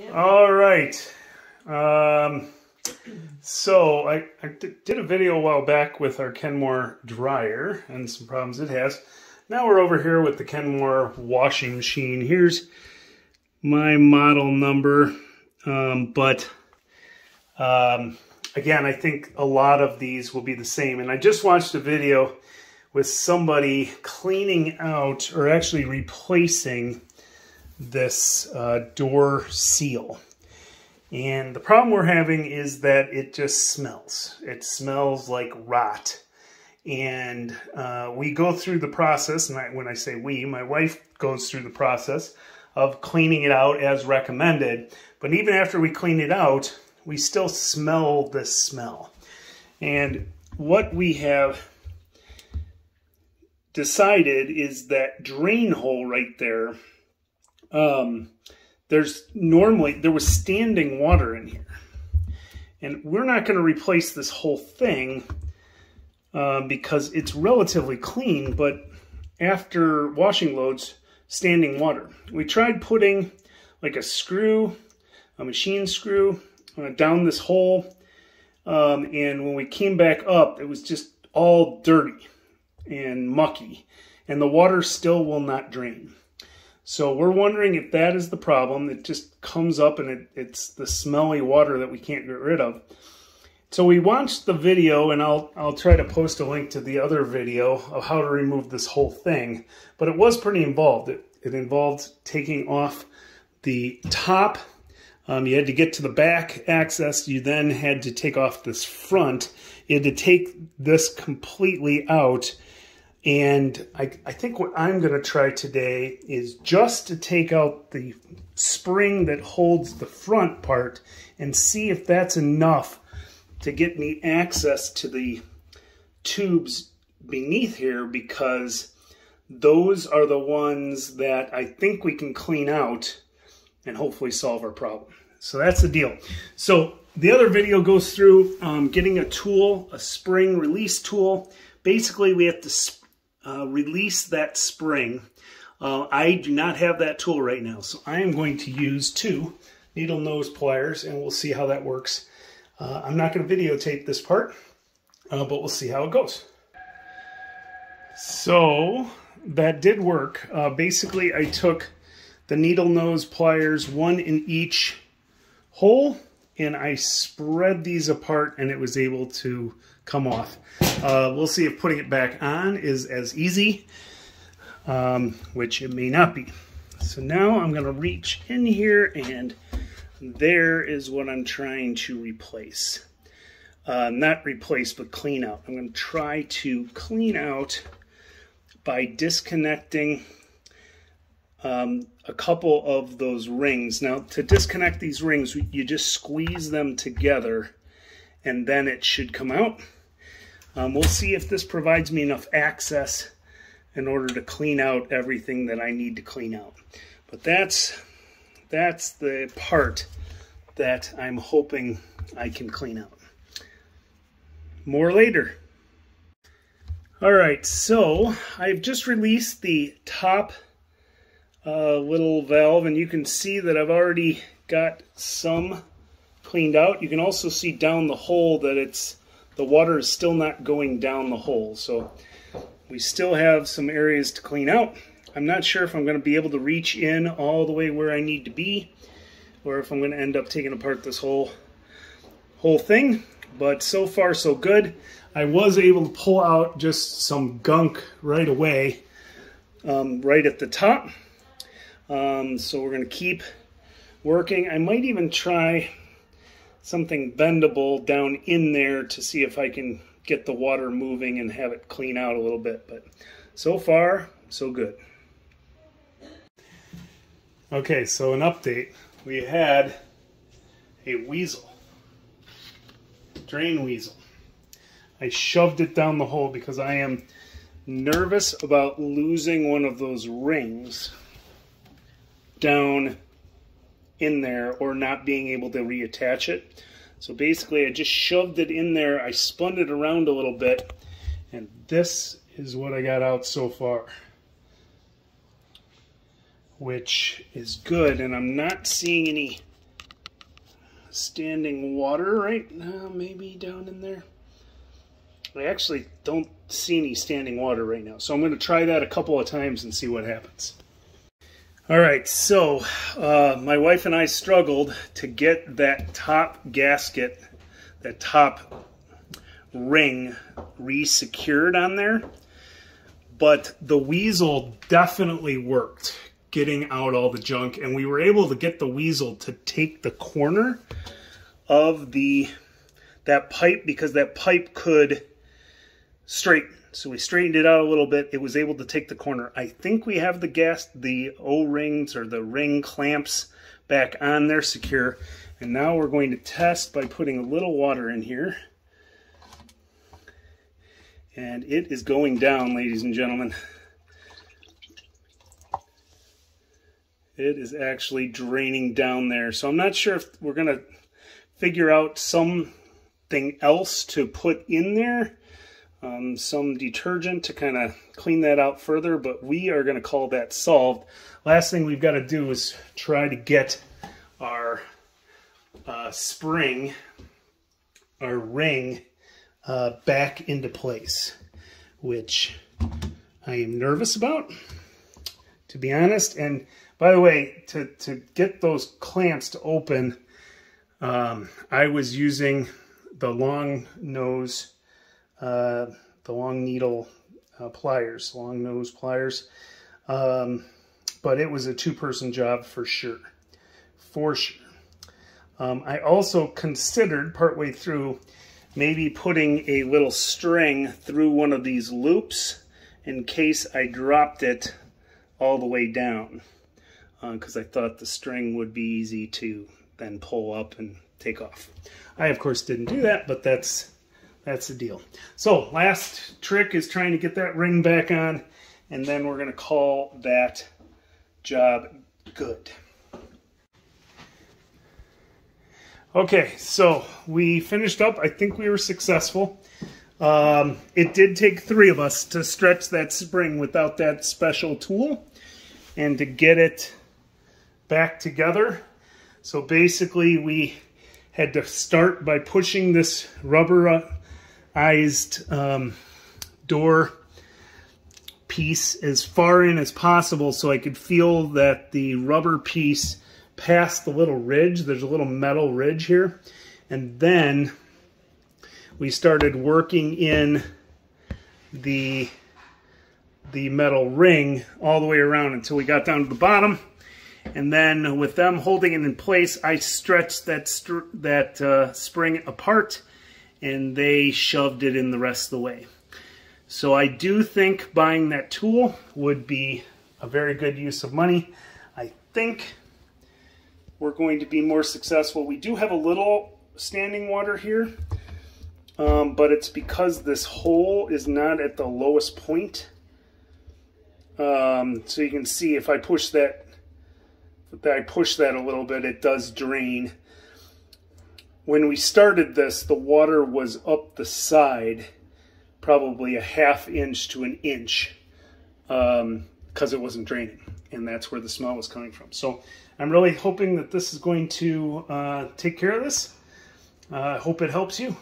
Yeah. All right. So I did a video a while back with our Kenmore dryer and some problems it has. Now we're over here with the Kenmore washing machine. Here's my model number, again, I think a lot of these will be the same. And I just watched a video with somebody cleaning out, or actually replacing, this door seal. And the problem we're having is that it just smells. It smells like rot. And we go through the process, and when I say we, my wife goes through the process of cleaning it out as recommended. But even after we clean it out, we still smell this smell. And what we have decided is that drain hole right there, there was standing water in here, and we're not going to replace this whole thing because it's relatively clean, but after washing loads, standing water. We tried putting like a screw, a machine screw, down this hole, and when we came back up, it was just all dirty and mucky, and the water still will not drain. So we're wondering if that is the problem. It just comes up, and it's the smelly water that we can't get rid of. So we watched the video, and I'll try to post a link to the other video of how to remove this whole thing. But it was pretty involved. It involved taking off the top. You had to get to the back access. You then had to take off this front. You had to take this completely out. And I think what I'm going to try today is just to take out the spring that holds the front part and see if that's enough to get me access to the tubes beneath here, because those are the ones that I think we can clean out and hopefully solve our problem. So that's the deal. So the other video goes through getting a tool, a spring release tool. Basically, we have to release that spring. I do not have that tool right now, so I am going to use two needle nose pliers, and we'll see how that works. I'm not going to videotape this part, but we'll see how it goes. So that did work. Basically, I took the needle nose pliers, one in each hole, and I spread these apart, and it was able to come off. We'll see if putting it back on is as easy, which it may not be. So now I'm going to reach in here, and there is what I'm trying to replace. Not replace, but clean out. I'm going to try to clean out by disconnecting a couple of those rings. Now, to disconnect these rings, you just squeeze them together, and then it should come out. We'll see if this provides me enough access in order to clean out everything that I need to clean out. But that's the part that I'm hoping I can clean out. More later. All right, so I've just released the top little valve, and you can see that I've already got some cleaned out. You can also see down the hole that the water is still not going down the hole, so we still have some areas to clean out. I'm not sure if I'm going to be able to reach in all the way where I need to be, or if I'm going to end up taking apart this whole thing, but so far so good. I was able to pull out just some gunk right away, right at the top. So we're going to keep working. I might even try something bendable down in there to see if I can get the water moving and have it clean out a little bit. But so far, so good. Okay, so an update. We had a weasel, drain weasel. I shoved it down the hole because I am nervous about losing one of those rings down in there, or not being able to reattach it. So basically I just shoved it in there, I spun it around a little bit, and this is what I got out so far, which is good. And I'm not seeing any standing water right now, maybe down in there. I actually don't see any standing water right now, so I'm going to try that a couple of times and see what happens. All right, so my wife and I struggled to get that top gasket, that top ring re-secured on there, but the weasel definitely worked getting out all the junk, and we were able to get the weasel to take the corner of that pipe because that pipe could straighten. So we straightened it out a little bit. It was able to take the corner. I think we have the O-rings or the ring clamps back on there secure. And now we're going to test by putting a little water in here. And it is going down, ladies and gentlemen. It is actually draining down there. So I'm not sure if we're going to figure out something else to put in there. Some detergent to kind of clean that out further, but we are going to call that solved. Last thing we've got to do is try to get our spring, our ring, back into place, which I am nervous about, to be honest. And by the way, to get those clamps to open, I was using the long nose, the long needle pliers, long nose pliers. But it was a two-person job for sure. For sure. I also considered partway through maybe putting a little string through one of these loops in case I dropped it all the way down. Because I thought the string would be easy to then pull up and take off. I, of course, didn't do that, but that's the deal. So last trick is trying to get that ring back on, and then we're going to call that job good. Okay, so we finished up. I think we were successful. It did take three of us to stretch that spring without that special tool and to get it back together. So basically we had to start by pushing this rubber door piece as far in as possible so I could feel that the rubber piece passed the little ridge. There's a little metal ridge here. And then we started working in the metal ring all the way around until we got down to the bottom. And then with them holding it in place, I stretched that spring apart, and they shoved it in the rest of the way. So I do think buying that tool would be a very good use of money. I think we're going to be more successful. We do have a little standing water here, but it's because this hole is not at the lowest point. So you can see if I push that, a little bit, it does drain. When we started this, the water was up the side, probably a ½ inch to an inch, because it wasn't draining, and that's where the smell was coming from. So I'm really hoping that this is going to take care of this. I hope it helps you.